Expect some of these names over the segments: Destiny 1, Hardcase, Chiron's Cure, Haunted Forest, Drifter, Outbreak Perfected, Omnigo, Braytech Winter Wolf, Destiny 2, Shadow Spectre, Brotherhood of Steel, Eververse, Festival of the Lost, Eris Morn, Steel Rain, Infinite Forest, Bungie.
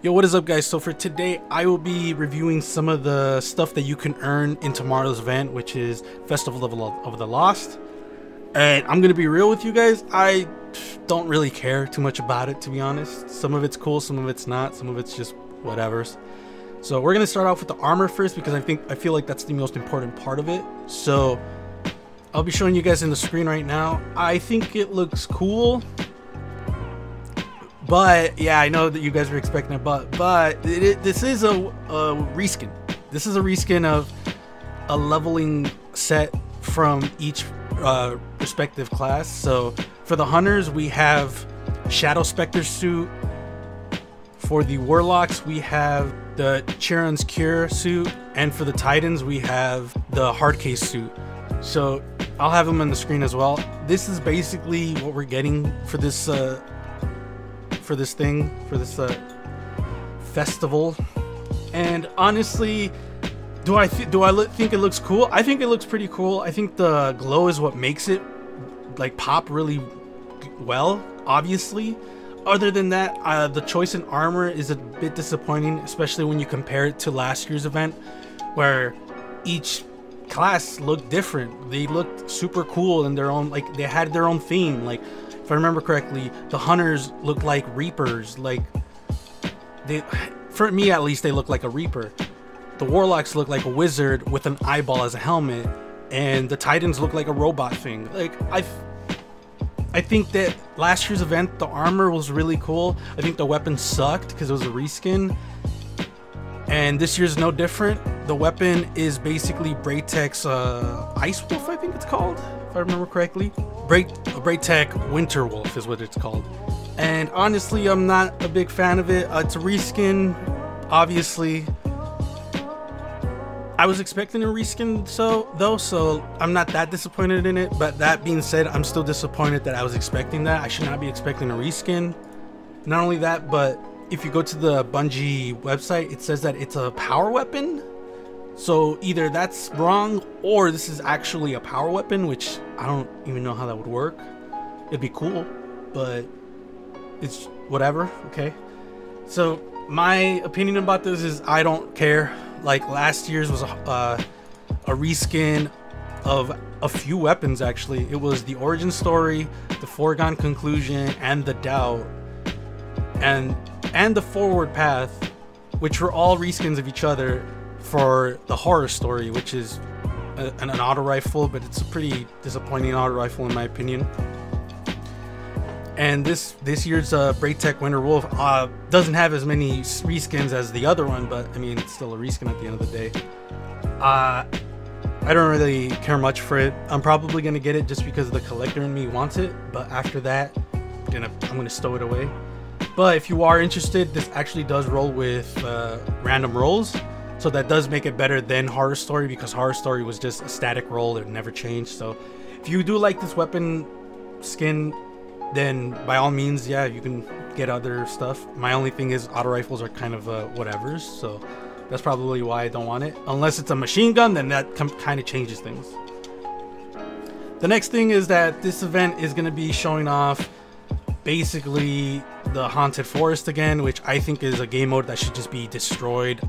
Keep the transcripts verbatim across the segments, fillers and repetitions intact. Yo, what is up guys? So for today I will be reviewing some of the stuff that you can earn in tomorrow's event, which is Festival of the Lost. And I'm gonna be real with you guys, I don't really care too much about it, to be honest. Some of it's cool, some of it's not, some of it's just whatevers. So we're gonna start off with the armor first because I think I feel like that's the most important part of it. So I'll be showing you guys in the screen right now. I think it looks cool. But yeah, I know that you guys were expecting a but, but it, it, this is a, a reskin. This is a reskin of a leveling set from each uh, respective class. So for the hunters, we have Shadow Spectre suit. For the warlocks, we have the Chiron's Cure suit. And for the titans, we have the Hardcase suit. So I'll have them on the screen as well. This is basically what we're getting for this uh, for this thing, for this uh, festival. And honestly, do I th do I think it looks cool? I think it looks pretty cool. I think the glow is what makes it like pop really well, obviously. Other than that, uh, the choice in armor is a bit disappointing, especially when you compare it to last year's event where each class looked different. They looked super cool in their own, like they had their own theme. Like if I remember correctly, the hunters looked like reapers. Like they, for me at least, they looked like a reaper. The warlocks looked like a wizard with an eyeball as a helmet, and the titans looked like a robot thing. Like I, I think that last year's event, the armor was really cool. I think the weapon sucked because it was a reskin, and this year's no different. The weapon is basically Braytech's uh, Ice Wolf, I think it's called, if I remember correctly. Braytech Winter Wolf is what it's called. And honestly, I'm not a big fan of it. Uh, it's a reskin, obviously. I was expecting a reskin so though, so I'm not that disappointed in it. But that being said, I'm still disappointed that I was expecting that. I should not be expecting a reskin. Not only that, but if you go to the Bungie website, it says that it's a power weapon. So either that's wrong or this is actually a power weapon, which I don't even know how that would work. It'd be cool, but it's whatever, okay? So my opinion about this is I don't care. Like last year's was a, uh, a reskin of a few weapons actually. It was the Origin Story, the Foregone Conclusion, and the Doubt, and, and the Forward Path, which were all reskins of each other. For the Horror Story, which is a, an, an auto rifle, but it's a pretty disappointing auto rifle in my opinion. And this this year's uh, Braytech Winter Wolf uh, doesn't have as many reskins as the other one, but I mean it's still a reskin at the end of the day. Uh, I don't really care much for it. I'm probably gonna get it just because the collector in me wants it, but after that, I'm gonna I'm gonna stow it away. But if you are interested, this actually does roll with uh, random rolls. So that does make it better than Horror Story, because Horror Story was just a static roll that never changed. So if you do like this weapon skin, then by all means, yeah, you can get other stuff. My only thing is auto rifles are kind of uh, whatevers, so that's probably why I don't want it. Unless it's a machine gun, then that kind of changes things. The next thing is that this event is going to be showing off basically the Haunted Forest again, which I think is a game mode that should just be destroyed.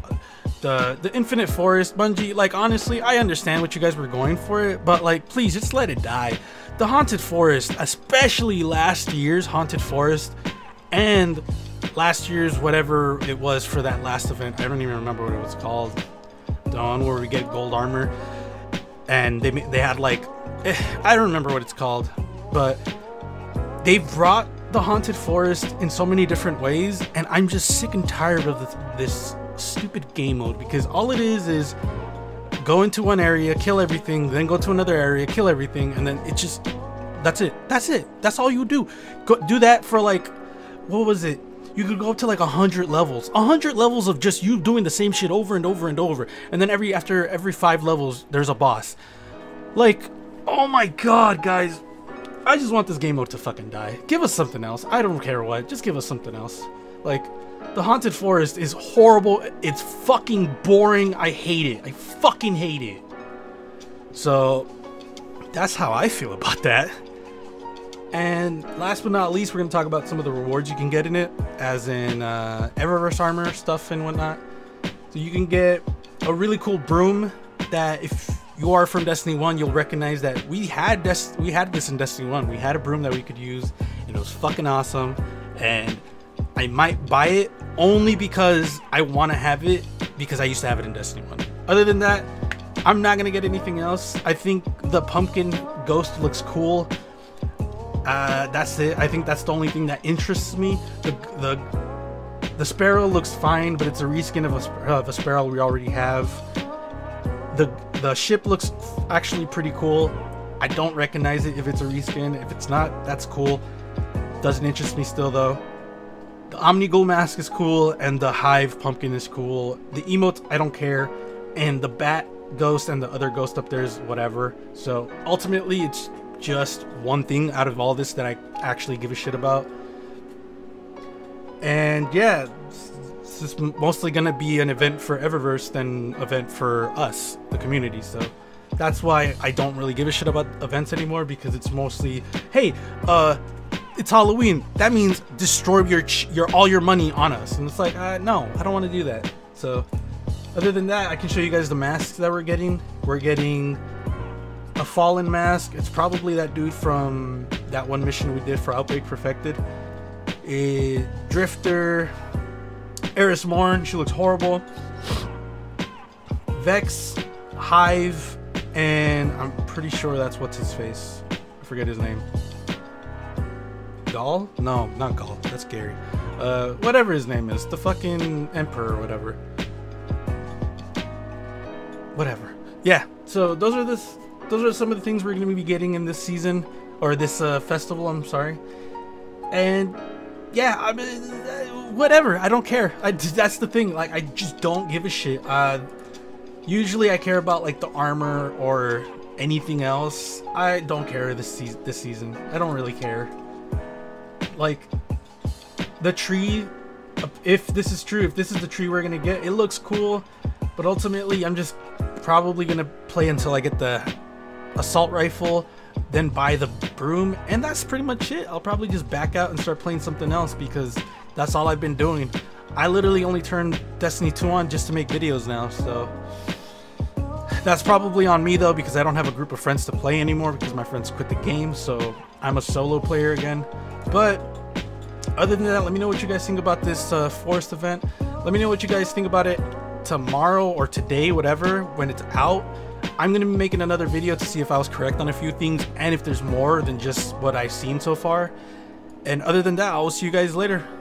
The, the Infinite Forest, Bungie, like honestly, I understand what you guys were going for it, but like please just let it die. The Haunted Forest, especially last year's Haunted Forest and last year's whatever it was for that last event. I don't even remember what it was called. The one where we get gold armor and they, they had like, I don't remember what it's called, but they brought the Haunted Forest in so many different ways, and I'm just sick and tired of this, this stupid game mode, because all it is is go into one area, kill everything, then go to another area, kill everything, and then it just, that's it, that's it, that's all you do. Go do that for like, what was it, you could go up to like a hundred levels, a hundred levels of just you doing the same shit over and over and over, and then every after every five levels there's a boss. Like, oh my god guys, I just want this game mode to fucking die. Give us something else, I don't care what, just give us something else. Like, the Haunted Forest is horrible. It's fucking boring. I hate it. I fucking hate it. So, that's how I feel about that. And last but not least, we're going to talk about some of the rewards you can get in it, as in uh, Eververse armor stuff and whatnot. So you can get a really cool broom that, if you are from Destiny one, you'll recognize that we had Des we had this in Destiny one. We had a broom that we could use, and it was fucking awesome. And I might buy it only because I want to have it, because I used to have it in Destiny one. Other than that, I'm not going to get anything else. I think the pumpkin ghost looks cool. Uh, that's it. I think that's the only thing that interests me. The, the, the sparrow looks fine, but it's a reskin of a, of a sparrow we already have. The, the ship looks actually pretty cool. I don't recognize it if it's a reskin. If it's not, that's cool. Doesn't interest me still, though. The Omnigo mask is cool, and the hive pumpkin is cool. The emotes, I don't care. And the bat ghost and the other ghost up there is whatever. So ultimately, it's just one thing out of all this that I actually give a shit about. And yeah, this is mostly going to be an event for Eververse than an event for us, the community. So that's why I don't really give a shit about events anymore, because it's mostly, hey, uh, it's Halloween. That means destroy your ch your all your money on us. And it's like, uh, no, I don't want to do that. So other than that, I can show you guys the masks that we're getting. We're getting a fallen mask. It's probably that dude from that one mission we did for Outbreak Perfected. A Drifter, Eris Morn, she looks horrible. Vex, Hive, and I'm pretty sure that's what's his face. I forget his name. Gall? No, not Gall. That's Gary. Uh, whatever his name is, the fucking Emperor or whatever. Whatever. Yeah. So those are this. Those are some of the things we're going to be getting in this season, or this uh, festival. I'm sorry. And yeah, I mean, whatever. I don't care. I, that's the thing. Like, I just don't give a shit. Uh, usually, I care about like the armor or anything else. I don't care this season. This season, I don't really care. Like, the tree, if this is true, if this is the tree we're gonna get, it looks cool, but ultimately I'm just probably gonna play until I get the assault rifle, then buy the broom, and that's pretty much it. I'll probably just back out and start playing something else, because that's all I've been doing. I literally only turned Destiny two on just to make videos now, so that's probably on me, though, because I don't have a group of friends to play anymore, because my friends quit the game, so I'm a solo player again. But other than that, let me know what you guys think about this uh, forest event. Let me know what you guys think about it tomorrow or today, whatever, when it's out. I'm going to be making another video to see if I was correct on a few things, and if there's more than just what I've seen so far. And other than that, I will see you guys later.